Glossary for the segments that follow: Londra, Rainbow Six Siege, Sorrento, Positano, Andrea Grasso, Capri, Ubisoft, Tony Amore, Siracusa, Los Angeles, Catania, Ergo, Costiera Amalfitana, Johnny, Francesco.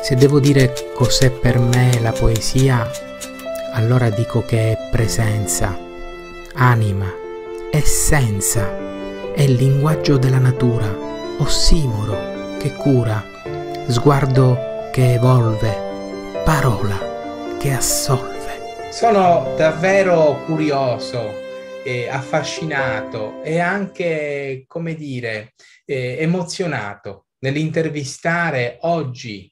Se devo dire cos'è per me la poesia, allora dico che è presenza, anima, essenza, è il linguaggio della natura, ossimoro che cura, sguardo che evolve, parola che assolve. Sono davvero curioso, affascinato e anche, come dire, emozionato nell'intervistare oggi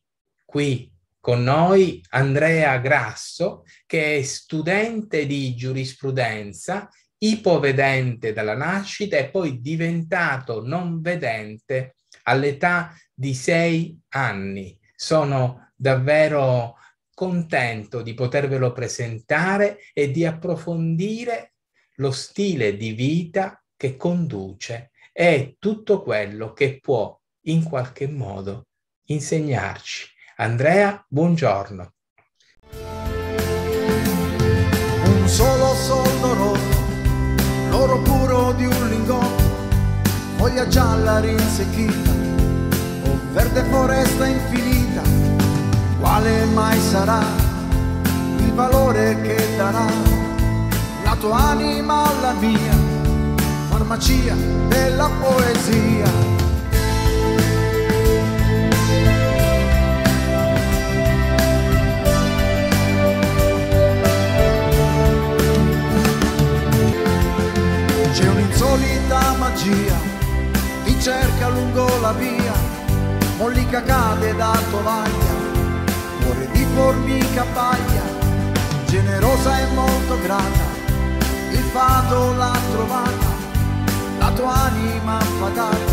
qui con noi Andrea Grasso, che è studente di giurisprudenza, ipovedente dalla nascita e poi diventato non vedente all'età di 6 anni. Sono davvero contento di potervelo presentare e di approfondire lo stile di vita che conduce e tutto quello che può in qualche modo insegnarci. Andrea, buongiorno. Un solo son loro, l'oro puro di un lingotto, foglia gialla rinsecchita, o verde foresta infinita, quale mai sarà il valore che darà la tua anima alla mia, farmacia della poesia. C'è un'insolita magia, ti cerca lungo la via, mollica cade da tovaglia, cuore di formica paglia, generosa e molto grata, il fado l'ha trovata, la tua anima affagata,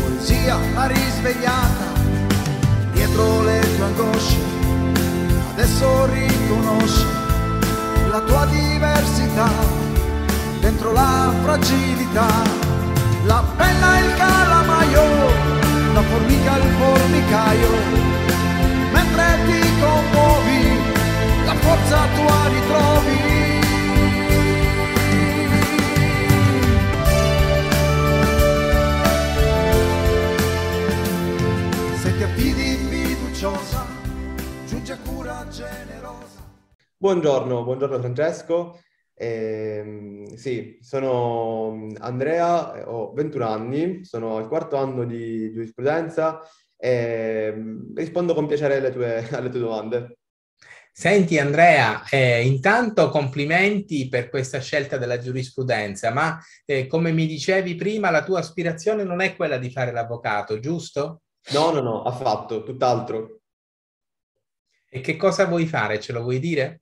poesia l'ha risvegliata, dietro le tue angosce, adesso riconosci la tua diversità. Dentro la fragilità, la penna e il calamaio, la formica e il formicaio, mentre ti commuovi, la forza tua ritrovi. Se ti affidi fiduciosa, giunge cura generosa. Buongiorno, buongiorno Francesco. Sì, sono Andrea, ho 21 anni, sono al 4º anno di giurisprudenza e rispondo con piacere alle tue domande. Senti Andrea, intanto complimenti per questa scelta della giurisprudenza, ma come mi dicevi prima, la tua aspirazione non è quella di fare l'avvocato, giusto? No, no, no, affatto, tutt'altro. E che cosa vuoi fare? Ce lo vuoi dire?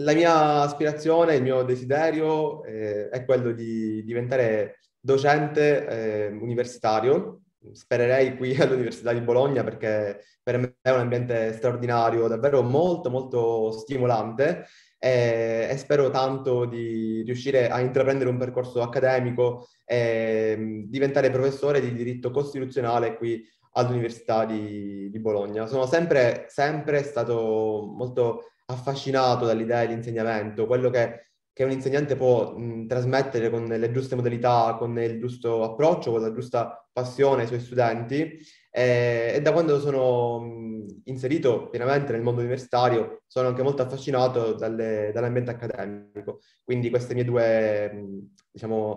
La mia aspirazione, il mio desiderio è quello di diventare docente universitario. Spererei qui all'Università di Bologna perché per me è un ambiente straordinario, davvero molto molto stimolante e spero tanto di riuscire a intraprendere un percorso accademico e diventare professore di diritto costituzionale qui all'Università di Bologna. Sono sempre stato molto affascinato dall'idea di insegnamento, quello che un insegnante può trasmettere con le giuste modalità, con il giusto approccio, con la giusta passione ai suoi studenti e da quando sono inserito pienamente nel mondo universitario sono anche molto affascinato dall'ambiente accademico, quindi queste mie due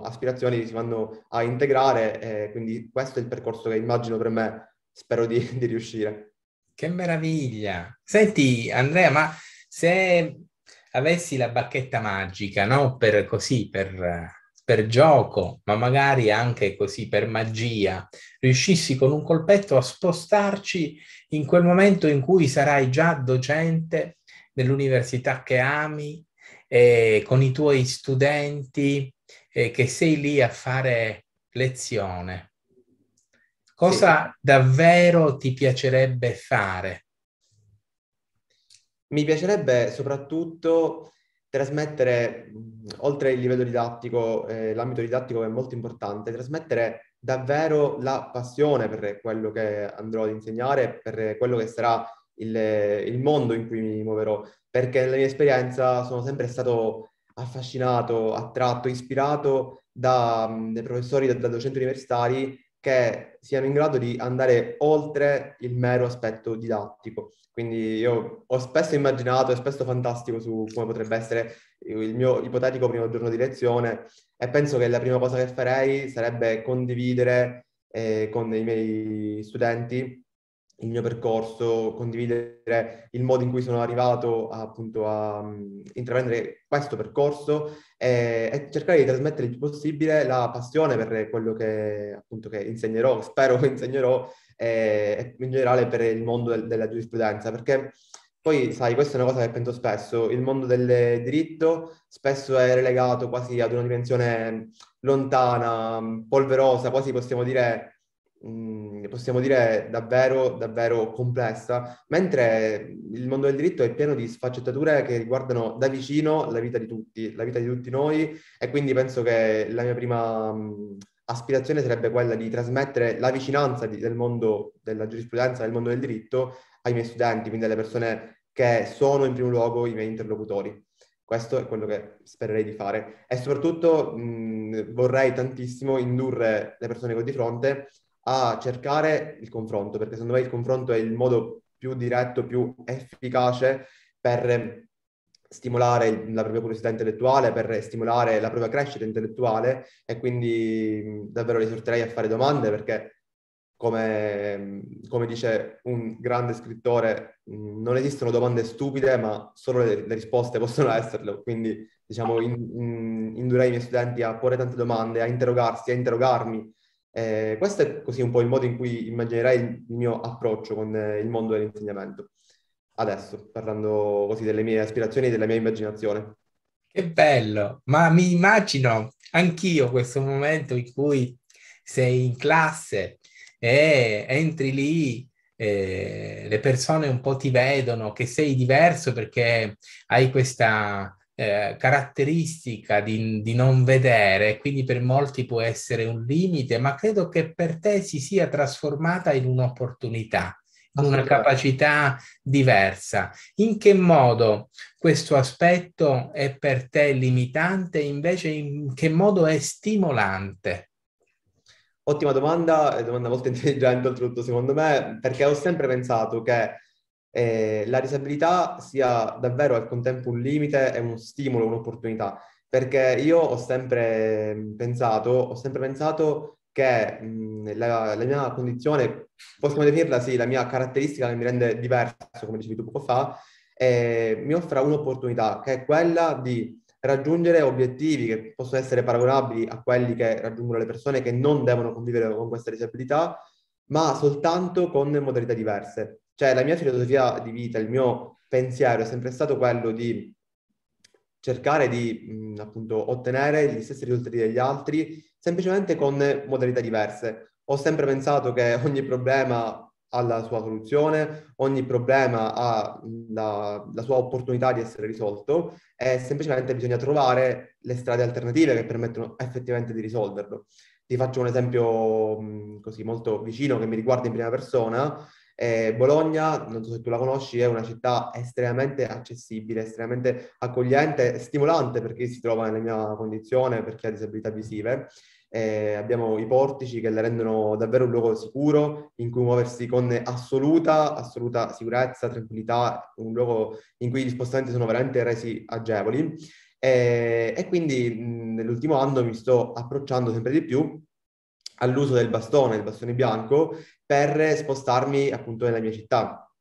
aspirazioni si vanno a integrare e quindi questo è il percorso che immagino per me, spero di riuscire. Che meraviglia! Senti Andrea, ma se avessi la bacchetta magica, no? Per così, per gioco, ma magari anche così per magia, riuscissi con un colpetto a spostarci in quel momento in cui sarai già docente nell'università che ami, con i tuoi studenti, che sei lì a fare lezione. Cosa davvero ti piacerebbe fare? Mi piacerebbe soprattutto trasmettere, oltre il livello didattico, l'ambito didattico è molto importante, trasmettere davvero la passione per quello che andrò ad insegnare, per quello che sarà il mondo in cui mi muoverò, perché nella mia esperienza sono sempre stato affascinato, attratto, ispirato dai professori, da docenti universitari che siano in grado di andare oltre il mero aspetto didattico. Quindi io ho spesso immaginato, è spesso fantastico su come potrebbe essere il mio ipotetico primo giorno di lezione, e penso che la prima cosa che farei sarebbe condividere con i miei studenti il mio percorso, condividere il modo in cui sono arrivato appunto a intraprendere questo percorso e cercare di trasmettere il più possibile la passione per quello che appunto che insegnerò, spero che insegnerò, e in generale per il mondo della giurisprudenza, perché poi sai, questa è una cosa che penso spesso, il mondo del diritto spesso è relegato quasi ad una dimensione lontana, polverosa, quasi possiamo dire davvero complessa, mentre il mondo del diritto è pieno di sfaccettature che riguardano da vicino la vita di tutti noi, e quindi penso che la mia prima aspirazione sarebbe quella di trasmettere la vicinanza del mondo della giurisprudenza, del mondo del diritto ai miei studenti, quindi alle persone che sono in primo luogo i miei interlocutori. Questo è quello che spererei di fare, e soprattutto vorrei tantissimo indurre le persone che ho di fronte a cercare il confronto, perché secondo me il confronto è il modo più diretto, più efficace per stimolare la propria curiosità intellettuale, per stimolare la propria crescita intellettuale, e quindi davvero li esorterei a fare domande, perché come dice un grande scrittore, non esistono domande stupide, ma solo le risposte possono esserlo, quindi diciamo indurrei i miei studenti a porre tante domande, a interrogarsi, a interrogarmi. Questo è così un po' il modo in cui immaginerei il mio approccio con il mondo dell'insegnamento. Adesso, parlando così delle mie aspirazioni e della mia immaginazione. Che bello! Ma mi immagino anch'io questo momento in cui sei in classe e entri lì, le persone un po' ti vedono che sei diverso perché hai questa... caratteristica di non vedere, quindi per molti può essere un limite, ma credo che per te si sia trasformata in un'opportunità, in una capacità diversa. In che modo questo aspetto è per te limitante, invece in che modo è stimolante? Ottima domanda molto intelligente oltretutto secondo me, perché ho sempre pensato che la disabilità sia davvero al contempo un limite e uno stimolo, un'opportunità, perché io ho sempre pensato che la mia condizione, possiamo definirla sì, la mia caratteristica che mi rende diverso, come dicevi tu poco fa, mi offra un'opportunità che è quella di raggiungere obiettivi che possono essere paragonabili a quelli che raggiungono le persone che non devono convivere con questa disabilità, ma soltanto con modalità diverse. Cioè la mia filosofia di vita, il mio pensiero è sempre stato quello di cercare di appunto ottenere gli stessi risultati degli altri semplicemente con modalità diverse. Ho sempre pensato che ogni problema ha la sua soluzione, ogni problema ha la sua opportunità di essere risolto, e semplicemente bisogna trovare le strade alternative che permettono effettivamente di risolverlo. Ti faccio un esempio così molto vicino che mi riguarda in prima persona. Bologna, non so se tu la conosci, è una città estremamente accessibile, estremamente accogliente, stimolante per chi si trova nella mia condizione, per chi ha disabilità visive. Abbiamo i portici che la rendono davvero un luogo sicuro in cui muoversi con assoluta sicurezza, tranquillità, un luogo in cui gli spostamenti sono veramente resi agevoli. E quindi nell'ultimo anno mi sto approcciando sempre di più all'uso del bastone, il bastone bianco, per spostarmi appunto nella mia città.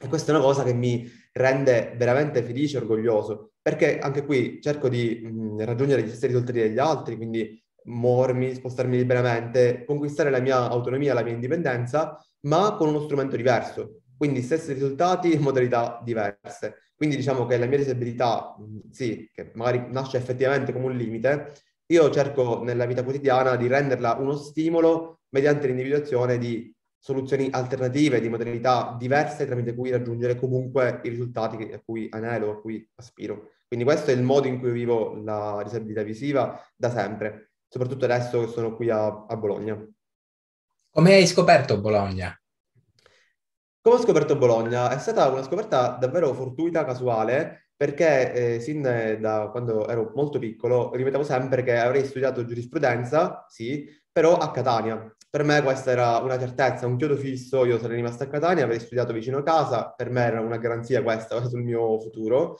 E questa è una cosa che mi rende veramente felice e orgoglioso, perché anche qui cerco di raggiungere gli stessi risultati degli altri, quindi muovermi, spostarmi liberamente, conquistare la mia autonomia, la mia indipendenza, ma con uno strumento diverso. Quindi stessi risultati in modalità diverse. Quindi diciamo che la mia disabilità, sì, che magari nasce effettivamente come un limite, io cerco nella vita quotidiana di renderla uno stimolo mediante l'individuazione di soluzioni alternative, di modalità diverse tramite cui raggiungere comunque i risultati a cui anelo, a cui aspiro. Quindi questo è il modo in cui vivo la disabilità visiva da sempre, soprattutto adesso che sono qui a Bologna. Come hai scoperto Bologna? Come ho scoperto Bologna? È stata una scoperta davvero fortuita, casuale, perché sin da quando ero molto piccolo ripetevo sempre che avrei studiato giurisprudenza, sì, però a Catania. Per me questa era una certezza, un chiodo fisso. Io sarei rimasto a Catania, avrei studiato vicino a casa, per me era una garanzia questa sul mio futuro.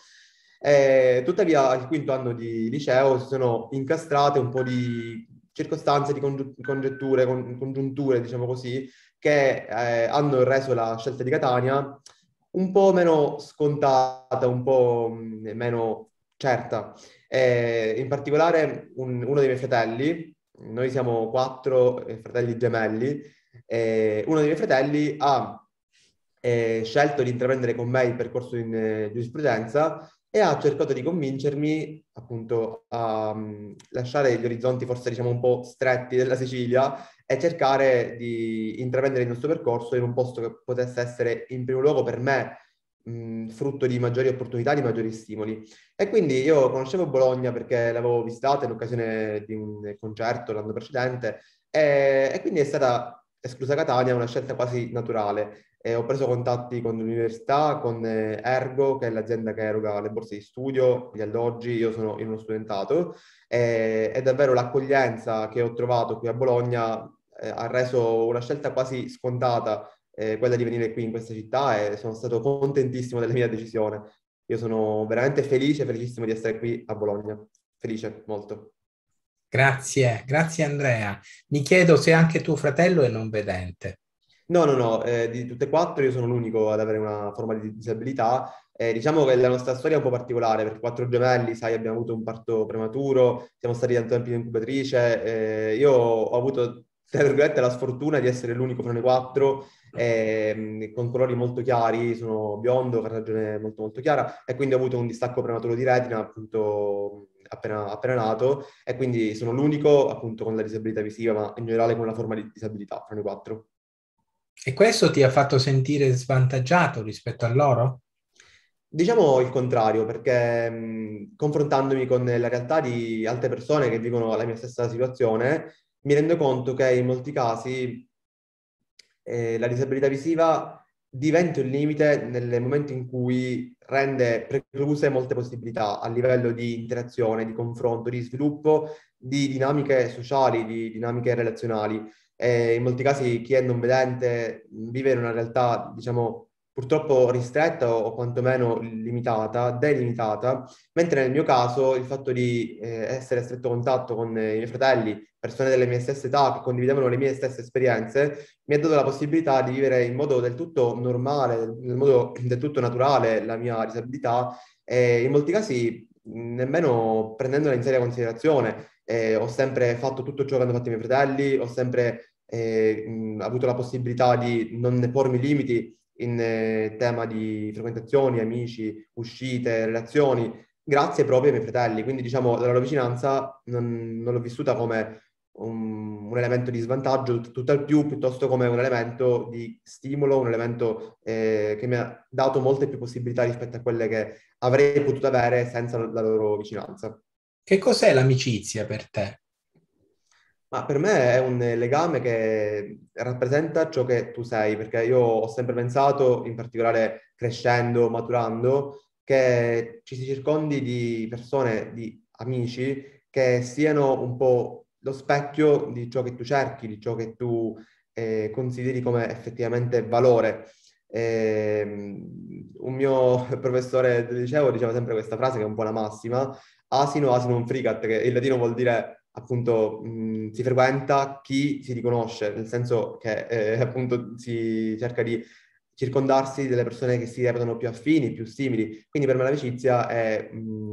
Tuttavia al quinto anno di liceo si sono incastrate un po' di circostanze, di congiunture, diciamo così, che hanno reso la scelta di Catania un po' meno scontata, un po' meno certa. In particolare uno dei miei fratelli, noi siamo 4 fratelli gemelli, uno dei miei fratelli ha scelto di intraprendere con me il percorso in giurisprudenza e ha cercato di convincermi appunto a lasciare gli orizzonti forse diciamo un po' stretti della Sicilia e cercare di intraprendere il nostro percorso in un posto che potesse essere in primo luogo per me frutto di maggiori opportunità, di maggiori stimoli. E quindi io conoscevo Bologna perché l'avevo visitata in occasione di un concerto l'anno precedente e quindi è stata, esclusa Catania, una scelta quasi naturale. Ho preso contatti con l'università, con Ergo, che è l'azienda che eroga le borse di studio, gli alloggi, io sono in uno studentato, e davvero l'accoglienza che ho trovato qui a Bologna ha reso una scelta quasi scontata quella di venire qui in questa città, e sono stato contentissimo della mia decisione. Io sono veramente felice, felicissimo di essere qui a Bologna, felice, molto. Grazie, grazie Andrea. Mi chiedo se anche tuo fratello è non vedente. No, no, no, di tutte e 4 io sono l'unico ad avere una forma di disabilità. Diciamo che la nostra storia è un po' particolare, perché 4 gemelli, sai, abbiamo avuto un parto prematuro, siamo stati tanto tempo in incubatrice, io ho avuto, tra virgolette, la sfortuna di essere l'unico fra le 4, con colori molto chiari, sono biondo, carnagione molto molto chiara, e quindi ho avuto un distacco prematuro di retina, appunto, appena nato, e quindi sono l'unico, appunto, con la disabilità visiva, ma in generale con una forma di disabilità fra le 4. E questo ti ha fatto sentire svantaggiato rispetto a loro? Diciamo il contrario, perché confrontandomi con la realtà di altre persone che vivono la mia stessa situazione, mi rendo conto che in molti casi la disabilità visiva diventa un limite nel momento in cui rende precluse molte possibilità a livello di interazione, di confronto, di sviluppo, di dinamiche sociali, di dinamiche relazionali. In molti casi chi è non vedente vive in una realtà, diciamo, purtroppo ristretta o quantomeno limitata, delimitata, mentre nel mio caso il fatto di essere a stretto contatto con i miei fratelli, persone delle mie stesse età che condividevano le mie stesse esperienze, mi ha dato la possibilità di vivere in modo del tutto normale, in modo del tutto naturale la mia disabilità, e in molti casi nemmeno prendendola in seria considerazione. Ho sempre fatto tutto ciò che hanno fatto i miei fratelli, ho sempre avuto la possibilità di non pormi limiti in tema di frequentazioni, amici, uscite, relazioni, grazie proprio ai miei fratelli. Quindi diciamo la loro vicinanza non l'ho vissuta come un elemento di svantaggio, tutt'al più piuttosto come un elemento di stimolo, un elemento che mi ha dato molte più possibilità rispetto a quelle che avrei potuto avere senza la loro vicinanza. Che cos'è l'amicizia per te? Ma per me è un legame che rappresenta ciò che tu sei, perché io ho sempre pensato, in particolare crescendo, maturando, che ci si circondi di persone, di amici, che siano un po' lo specchio di ciò che tu cerchi, di ciò che tu consideri come effettivamente valore. Un mio professore del liceo diceva sempre questa frase, che è un po' la massima: asino, asinum fricat, che in latino vuol dire appunto si frequenta chi si riconosce, nel senso che appunto si cerca di circondarsi delle persone che si reputano più affini, più simili. Quindi per me l'amicizia è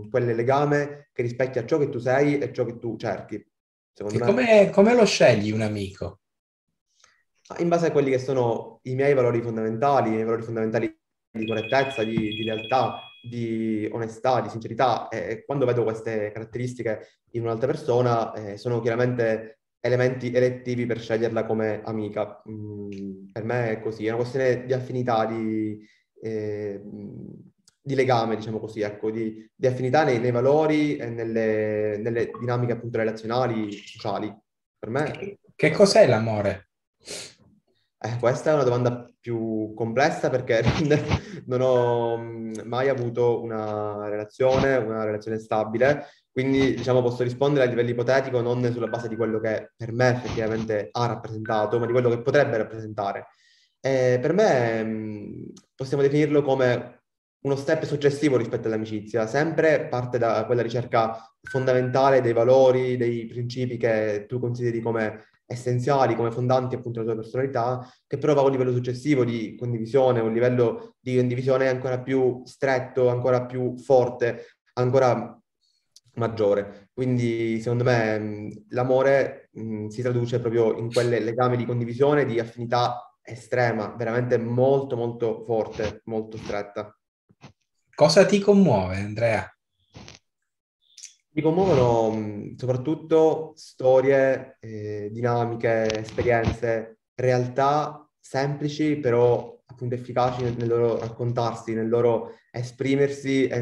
quel legame che rispecchia ciò che tu sei e ciò che tu cerchi. Secondo me. Come lo scegli un amico? In base a quelli che sono i miei valori fondamentali di correttezza, di lealtà, di onestà, di sincerità, e quando vedo queste caratteristiche in un'altra persona sono chiaramente elementi elettivi per sceglierla come amica. Per me è così, è una questione di affinità, di legame, diciamo così, ecco, di affinità nei valori e nelle dinamiche appunto relazionali, sociali. Per me. Che cos'è l'amore? Questa è una domanda più complessa, perché non ho mai avuto una relazione stabile, Quindi, diciamo, posso rispondere a livello ipotetico non sulla base di quello che per me effettivamente ha rappresentato, ma di quello che potrebbe rappresentare. Per me possiamo definirlo come uno step successivo rispetto all'amicizia, sempre parte da quella ricerca fondamentale dei valori, dei principi che tu consideri come essenziali, come fondanti appunto della tua personalità, che però va a un livello successivo di condivisione, un livello di condivisione ancora più stretto, ancora più forte, ancora maggiore. Quindi secondo me l'amore si traduce proprio in quel legame di condivisione, di affinità estrema, veramente molto molto forte, molto stretta. Cosa ti commuove, Andrea? Mi commuovono soprattutto storie, dinamiche, esperienze, realtà semplici però appunto efficaci nel loro raccontarsi, nel loro esprimersi e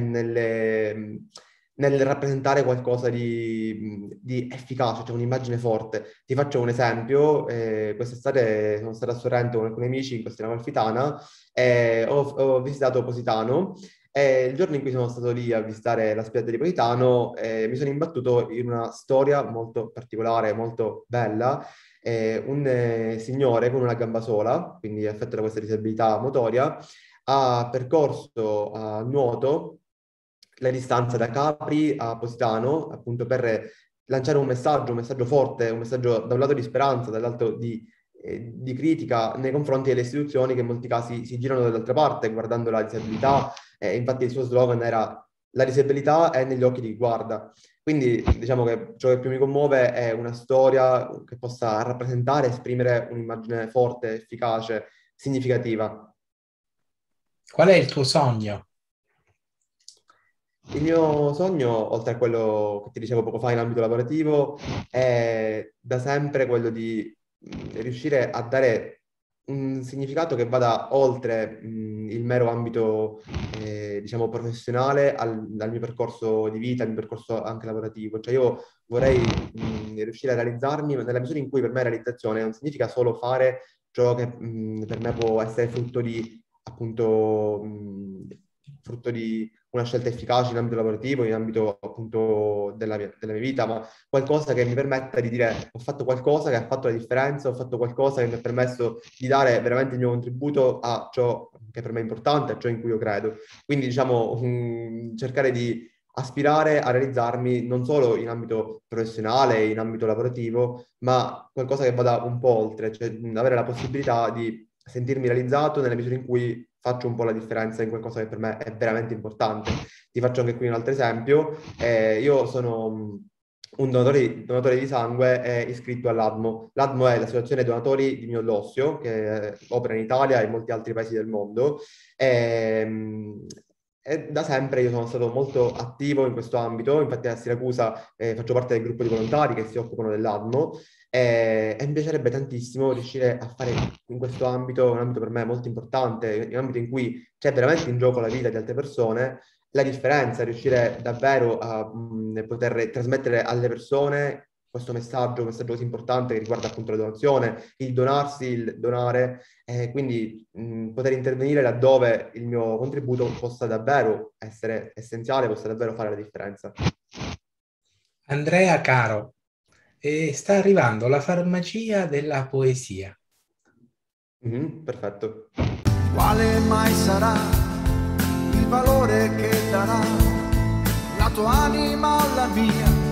nel rappresentare qualcosa di efficace, cioè un'immagine forte. Ti faccio un esempio, quest'estate sono stato a Sorrento con alcuni amici in Costiera Amalfitana e ho visitato Positano. Il giorno in cui sono stato lì a visitare la spiaggia di Positano mi sono imbattuto in una storia molto particolare, molto bella. Un signore con una gamba sola, quindi affetto da questa disabilità motoria, ha percorso a nuoto la distanza da Capri a Positano, appunto per lanciare un messaggio forte, un messaggio da un lato di speranza, dall'altro di critica nei confronti delle istituzioni che in molti casi si girano dall'altra parte guardando la disabilità. Infatti il suo slogan era "la disabilità è negli occhi di chi guarda". Quindi diciamo che ciò che più mi commuove è una storia che possa rappresentare, esprimere un'immagine forte, efficace, significativa. Qual è il tuo sogno? Il mio sogno, oltre a quello che ti dicevo poco fa in ambito lavorativo, è da sempre quello di riuscire a dare un significato che vada oltre il mero ambito diciamo professionale al mio percorso di vita, al mio percorso anche lavorativo. Cioè io vorrei riuscire a realizzarmi nella misura in cui per me realizzazione non significa solo fare ciò che per me può essere frutto di una scelta efficace in ambito lavorativo, in ambito appunto della mia vita, ma qualcosa che mi permetta di dire ho fatto qualcosa che ha fatto la differenza, ho fatto qualcosa che mi ha permesso di dare veramente il mio contributo a ciò che per me è importante, a ciò in cui io credo. Quindi diciamo cercare di aspirare a realizzarmi non solo in ambito professionale, in ambito lavorativo, ma qualcosa che vada un po' oltre, cioè avere la possibilità di sentirmi realizzato nella misura in cui faccio un po' la differenza in qualcosa che per me è veramente importante. Ti faccio anche qui un altro esempio. Io sono un donatore di sangue iscritto all'ADMO. L'ADMO è l'associazione donatori di midollo osseo che opera in Italia e in molti altri paesi del mondo. E da sempre io sono stato molto attivo in questo ambito, infatti a Siracusa faccio parte del gruppo di volontari che si occupano dell'ADMO e mi piacerebbe tantissimo riuscire a fare in questo ambito, un ambito per me molto importante, un ambito in cui c'è veramente in gioco la vita di altre persone, la differenza, riuscire davvero a poter trasmettere alle persone questo messaggio, un messaggio così importante che riguarda appunto la donazione, il donarsi, il donare, quindi poter intervenire laddove il mio contributo possa davvero essere essenziale, possa davvero fare la differenza. Andrea caro, sta arrivando la farmacia della poesia. Perfetto. Quale mai sarà il valore che darà la tua anima alla mia?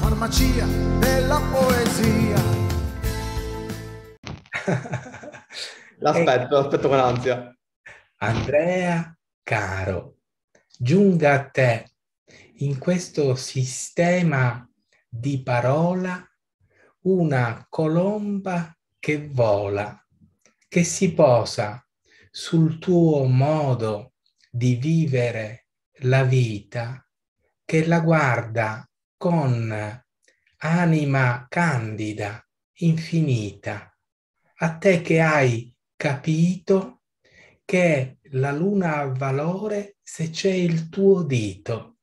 Farmacia della poesia. L'aspetto con ansia. Andrea caro, giunga a te in questo sistema di parola una colomba che vola, che si posa sul tuo modo di vivere la vita, che la guarda con anima candida, infinita, a te che hai capito che la luna ha valore se c'è il tuo dito,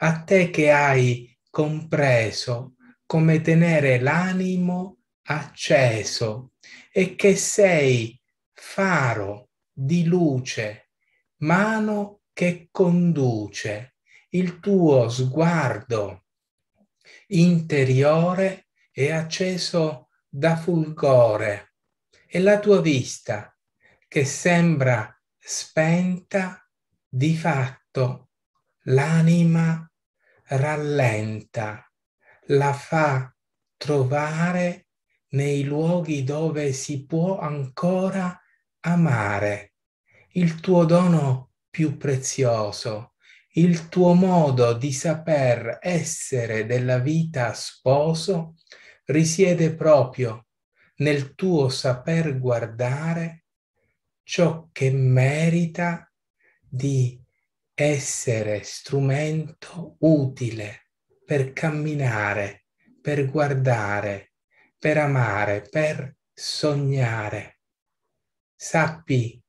a te che hai compreso come tenere l'animo acceso e che sei faro di luce, mano che conduce il tuo sguardo interiore è acceso da fulgore e la tua vista, che sembra spenta, di fatto l'anima rallenta, la fa trovare nei luoghi dove si può ancora amare. Il tuo dono più prezioso, il tuo modo di saper essere della vita sposo, risiede proprio nel tuo saper guardare ciò che merita di essere strumento utile per camminare, per guardare, per amare, per sognare. Sappi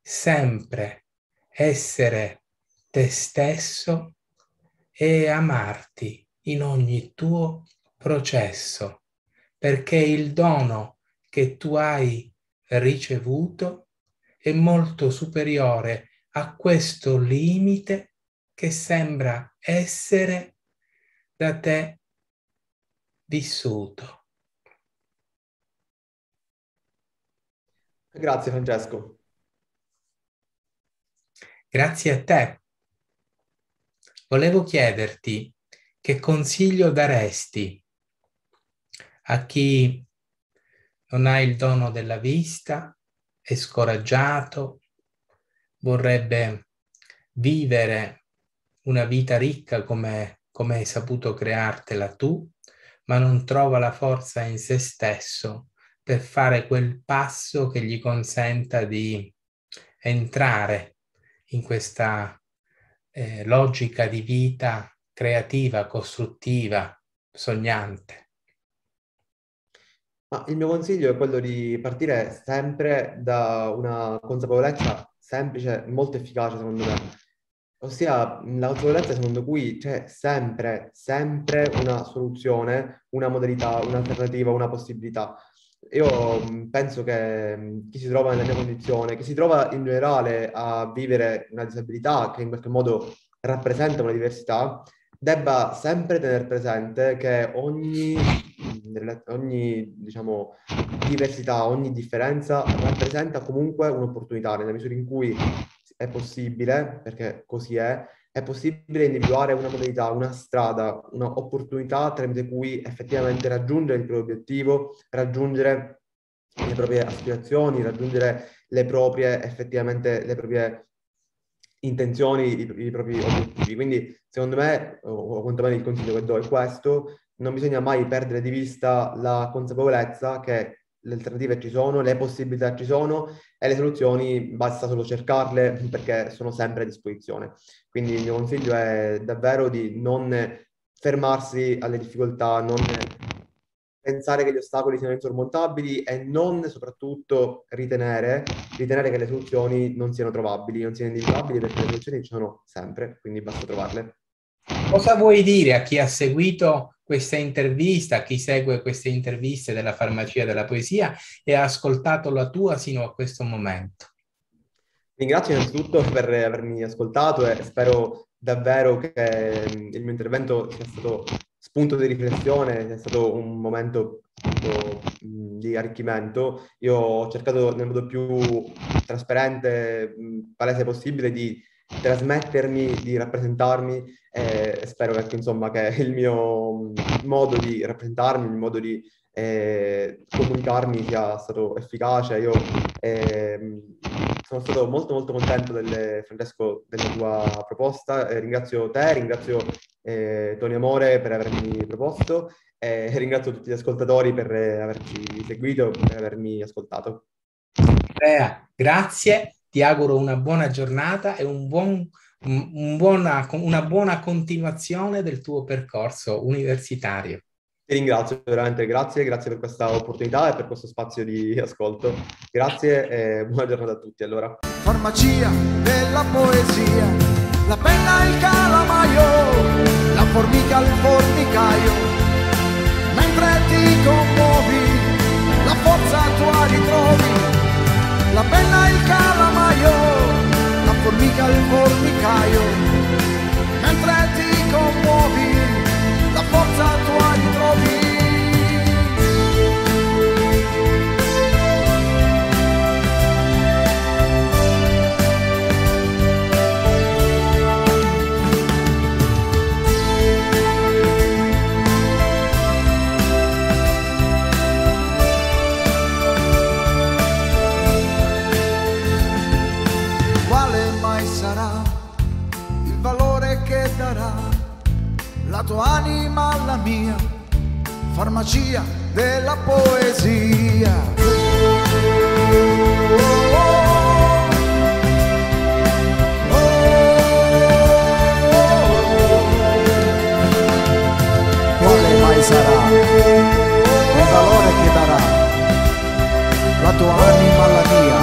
sempre essere te stesso e amarti in ogni tuo processo, perché il dono che tu hai ricevuto è molto superiore a questo limite che sembra essere da te vissuto. Grazie Francesco. Grazie a te. Volevo chiederti che consiglio daresti a chi non ha il dono della vista, è scoraggiato, vorrebbe vivere una vita ricca come hai saputo creartela tu, ma non trova la forza in se stesso per fare quel passo che gli consenta di entrare in questa logica di vita creativa, costruttiva, sognante. Ma il mio consiglio è quello di partire sempre da una consapevolezza semplice, molto efficace secondo me, ossia la consapevolezza secondo cui c'è sempre una soluzione, una modalità, un'alternativa, una possibilità. Io penso che chi si trova nella mia condizione, chi si trova in generale a vivere una disabilità che in qualche modo rappresenta una diversità, debba sempre tenere presente che ogni diciamo, diversità, ogni differenza rappresenta comunque un'opportunità, nella misura in cui è possibile, perché così è possibile individuare una modalità, una strada, un'opportunità tramite cui effettivamente raggiungere il proprio obiettivo, raggiungere le proprie aspirazioni, raggiungere le proprie intenzioni, i propri obiettivi. Quindi secondo me, o quantomeno il consiglio che do è questo: non bisogna mai perdere di vista la consapevolezza che le alternative ci sono, le possibilità ci sono e le soluzioni basta solo cercarle, perché sono sempre a disposizione. Quindi il mio consiglio è davvero di non fermarsi alle difficoltà, non pensare che gli ostacoli siano insormontabili e non soprattutto ritenere che le soluzioni non siano trovabili, non siano individuabili, perché le soluzioni ci sono sempre, quindi basta trovarle. Cosa vuoi dire a chi ha seguito questa intervista, a chi segue queste interviste della Farmacia della Poesia e ha ascoltato la tua sino a questo momento? Ringrazio innanzitutto per avermi ascoltato e spero davvero che il mio intervento sia stato spunto di riflessione, è stato un momento di arricchimento. Io ho cercato nel modo più trasparente, palese possibile di trasmettermi, di rappresentarmi e spero che, insomma, che il mio modo di rappresentarmi, il modo di comunicarmi sia stato efficace. Io sono stato molto contento, Francesco, della tua proposta. Ringrazio te, ringrazio Tony Amore per avermi proposto e ringrazio tutti gli ascoltatori per averci seguito, per avermi ascoltato. Andrea, grazie. Ti auguro una buona giornata e una buona continuazione del tuo percorso universitario. Ti ringrazio veramente, grazie per questa opportunità e per questo spazio di ascolto. Grazie e buona giornata a tutti allora. Farmacia della poesia, la penna e il calamaio, la formica e il formicaio, mentre ti commuovi, la forza tua ritrovi. La penna e il calamaio, la formica e il formicaio. farmacia della poesia. Quale mai sarà il valore che darà la tua anima alla mia?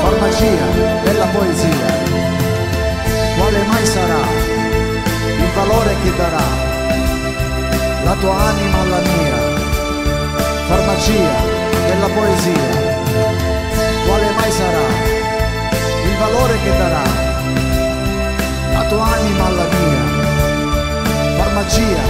Farmacia della poesia. Quale mai sarà il valore che darà la tua anima alla mia, farmacia della poesia? Quale mai sarà il valore che darà la tua anima alla mia, farmacia